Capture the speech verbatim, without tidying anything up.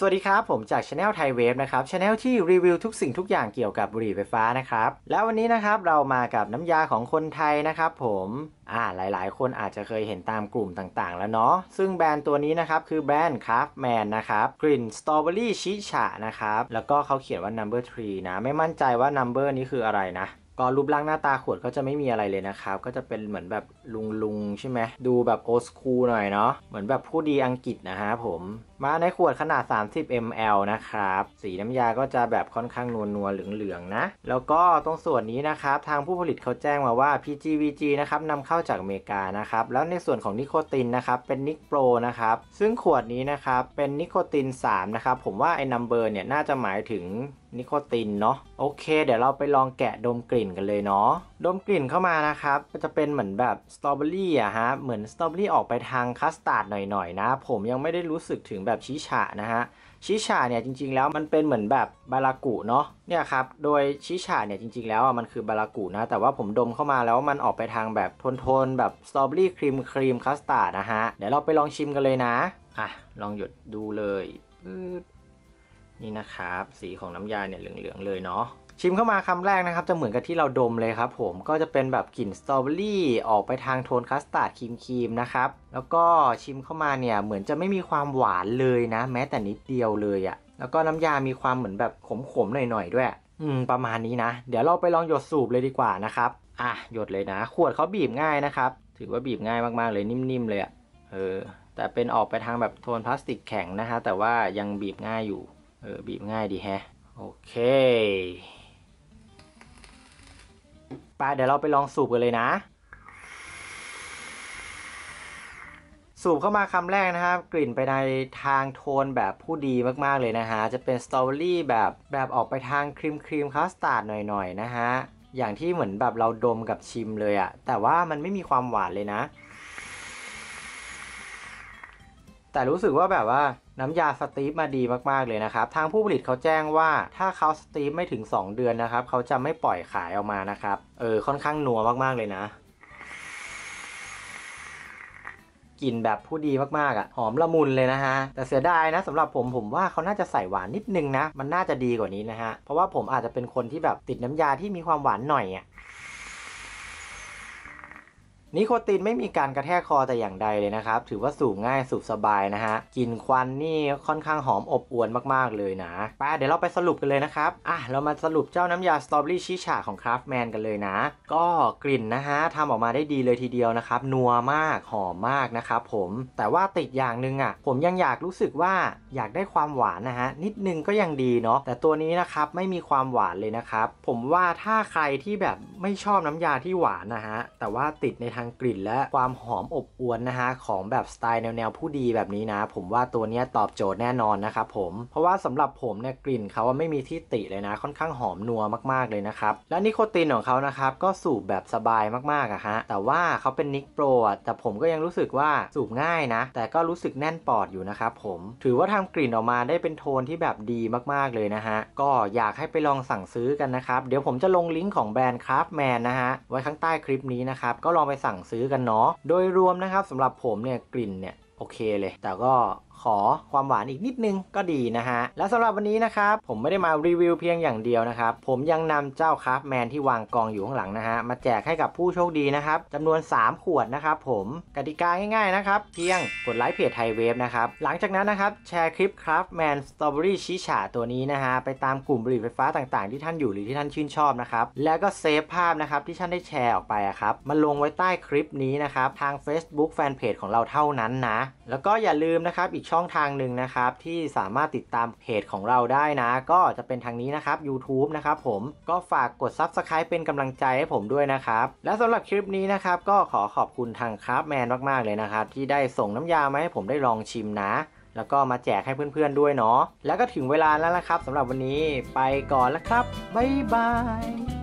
สวัสดีครับผมจาก Channel Thai Vapes นะครับ Channel ที่รีวิวทุกสิ่งทุกอย่างเกี่ยวกับบุหรี่ไฟฟ้านะครับแล้ววันนี้นะครับเรามากับน้ำยาของคนไทยนะครับผมอ่าหลายๆคนอาจจะเคยเห็นตามกลุ่มต่างๆแล้วเนาะซึ่งแบรนด์ตัวนี้นะครับคือแบรนด์ Craft Man นะครับกลิ่นสตรอเบอรี่ชิชะนะครับแล้วก็เขาเขียนว่า number three นะไม่มั่นใจว่า number นี้คืออะไรนะก็รูปร่างหน้าตาขวดก็จะไม่มีอะไรเลยนะครับก็จะเป็นเหมือนแบบลุงๆใช่ไหมดูแบบโอลด์สคูลหน่อยเนาะเหมือนแบบผู้ดีอังกฤษนะฮะผมมาในขวดขนาดสามสิบมิลลิลิตร นะครับสีน้ำยาก็จะแบบค่อนข้างนวลๆเหลืองๆนะแล้วก็ตรงส่วนนี้นะครับทางผู้ผลิตเขาแจ้งมาว่า พี จี วี จี นะครับนำเข้าจากอเมริกานะครับแล้วในส่วนของนิโคตินนะครับเป็นนิกโปรนะครับซึ่งขวดนี้นะครับเป็นนิโคตินสามนะครับผมว่าไอ้นัมเบอร์เนี่ยน่าจะหมายถึงนิโคตินเนาะโอเคเดี๋ยวเราไปลองแกะดมกลิ่นกันเลยเนาะดมกลิ่นเข้ามานะครับก็จะเป็นเหมือนแบบสตรอเบอรี่อะฮะเหมือนสตรอเบอรี่ออกไปทางคัสตาร์ดหน่อยๆนะผมยังไม่ได้รู้สึกถึงแบบชิชะนะฮะชิชะเนี่ยจริงๆแล้วมันเป็นเหมือนแบบบารากุเนาะเนี่ยครับโดยชิชะเนี่ยจริงๆแล้วมันคือบารากุนะแต่ว่าผมดมเข้ามาแล้วมันออกไปทางแบบโทนๆแบบสตรอเบอรี่ครีมครีมคัสตาร์ดนะฮะเดี๋ยวเราไปลองชิมกันเลยนะอ่ะลองหยดดูเลยนี่นะครับสีของน้ำยาเนี่ยเหลืองๆเลยเนาะชิมเข้ามาคำแรกนะครับจะเหมือนกับที่เราดมเลยครับผมก็จะเป็นแบบกลิ่นสตรอเบอรี่ออกไปทางโทนคัสตาร์ดครีมๆนะครับแล้วก็ชิมเข้ามาเนี่ยเหมือนจะไม่มีความหวานเลยนะแม้แต่นิดเดียวเลยอะแล้วก็น้ำยามีความเหมือนแบบขมๆหน่อยๆด้วยอืมประมาณนี้นะเดี๋ยวเราไปลองหยดสูบเลยดีกว่านะครับอ่ะหยดเลยนะขวดเขาบีบง่ายนะครับถือว่าบีบง่ายมากๆเลยนิ่มๆเลยอะเออแต่เป็นออกไปทางแบบโทนพลาสติกแข็งนะฮะแต่ว่ายังบีบง่ายอยู่เออบีบง่ายดีแฮะโอเคไปเดี๋ยวเราไปลองสูบกันเลยนะสูบเข้ามาคำแรกนะครับกลิ่นไปในทางโทนแบบผู้ดีมากๆเลยนะฮะจะเป็นสตรอเบอรี่แบบแบบออกไปทางครีมครีมคัสตาร์ดหน่อยๆนะฮะอย่างที่เหมือนแบบเราดมกับชิมเลยอะแต่ว่ามันไม่มีความหวานเลยนะแต่รู้สึกว่าแบบว่าน้ำยาสตีฟมาดีมากๆเลยนะครับทางผู้ผลิตเขาแจ้งว่าถ้าเขาสตีฟไม่ถึงสองเดือนนะครับเขาจะไม่ปล่อยขายออกมานะครับเออค่อนข้างนัวมากๆเลยนะกลิ่นแบบผู้ดีมากๆอ่ะหอมละมุนเลยนะฮะแต่เสียดายนะสำหรับผมผมว่าเขาน่าจะใส่หวานนิดนึงนะมันน่าจะดีกว่านี้นะฮะเพราะว่าผมอาจจะเป็นคนที่แบบติดน้ำยาที่มีความหวานหน่อยอ่ะนิโคตินไม่มีการกระแทกคอแต่อย่างใดเลยนะครับถือว่าสูบง่ายสูบสบายนะฮะกลิ่นควันนี่ค่อนข้างหอมอบอวลมากๆเลยนะไปเดี๋ยวเราไปสรุปกันเลยนะครับอ่ะเรามาสรุปเจ้าน้ำยาสตรอเบอรี่ชิชะของ Craft Man กันเลยนะก็กลิ่นนะฮะทำออกมาได้ดีเลยทีเดียวนะครับนัวมากหอมมากนะครับผมแต่ว่าติดอย่างนึงอ่ะผมยังอยากรู้สึกว่าอยากได้ความหวานนะฮะนิดนึงก็ยังดีเนาะแต่ตัวนี้นะครับไม่มีความหวานเลยนะครับผมว่าถ้าใครที่แบบไม่ชอบน้ำยาที่หวานนะฮะแต่ว่าติดในทางกลิ่นและความหอมอบอวล นะฮะของแบบสไตล์แนวๆผู้ดีแบบนี้นะผมว่าตัวนี้ตอบโจทย์แน่นอนนะครับผมเพราะว่าสำหรับผมเนี่ยกลิ่นเขาไม่มีที่ติเลยนะค่อนข้างหอมนัวมากๆเลยนะครับและนิโคตินของเขานะครับก็สูบแบบสบายมากๆอะฮะแต่ว่าเขาเป็นนิกโปรแต่ผมก็ยังรู้สึกว่าสูบง่ายนะแต่ก็รู้สึกแน่นปอดอยู่นะครับผมถือว่าทำกลิ่นออกมาได้เป็นโทนที่แบบดีมากๆเลยนะฮะก็อยากให้ไปลองสั่งซื้อกันนะครับเดี๋ยวผมจะลงลิงก์ของแบรนด์ Craft Man นะฮะไว้ข้างใต้คลิปนี้นะครับก็ลองไปสั่งซื้อกันเนาะโดยรวมนะครับสำหรับผมเนี่ยกลิ่นเนี่ยโอเคเลยแต่ก็ขอความหวานอีกนิดนึงก็ดีนะฮะและสำหรับวันนี้นะครับผมไม่ได้มารีวิวเพียงอย่างเดียวนะครับผมยังนำเจ้า Craft Man ที่วางกองอยู่ข้างหลังนะฮะมาแจกให้กับผู้โชคดีนะครับจำนวนสามขวดนะครับผมกติกาง่ายๆนะครับเพียงกดไลค์เพจไทยเวฟนะครับหลังจากนั้นนะครับแชร์คลิป Craft Man Strawberry ชิชะตัวนี้นะฮะไปตามกลุ่มบุหรี่ไฟฟ้าต่างๆที่ท่านอยู่หรือที่ท่านชื่นชอบนะครับแล้วก็เซฟภาพนะครับที่ท่านได้แชร์ออกไปครับมาลงไว้ใต้คลิปนี้นะครับทาง Facebook Fanpage ของเราเท่านั้นนะแล้วก็อย่าลืมนะครับอีกช่องทางหนึ่งนะครับที่สามารถติดตามเพจของเราได้นะก็จะเป็นทางนี้นะครับ ยูทูบ นะครับผมก็ฝากกด ซับสไครบ์ เป็นกำลังใจให้ผมด้วยนะครับและสำหรับคลิปนี้นะครับก็ขอขอบคุณทาง Craft Man มากๆเลยนะครับที่ได้ส่งน้ำยามาให้ผมได้ลองชิมนะแล้วก็มาแจกให้เพื่อนๆด้วยเนาะแล้วก็ถึงเวลาแล้วนะครับสำหรับวันนี้ไปก่อนแล้วครับบ๊ายบาย